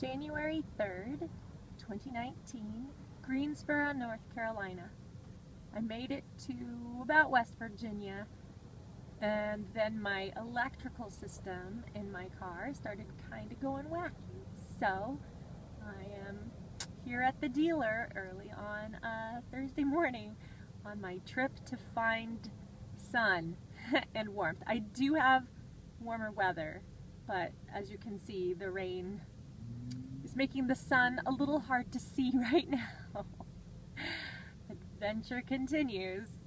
January 3rd, 2019, Greensboro, North Carolina. I made it to about West Virginia, and then my electrical system in my car started kind of going wacky. So I am here at the dealer early on Thursday morning on my trip to find sun and warmth. I do have warmer weather, but as you can see, the rain is making the sun a little hard to see right now. Adventure continues.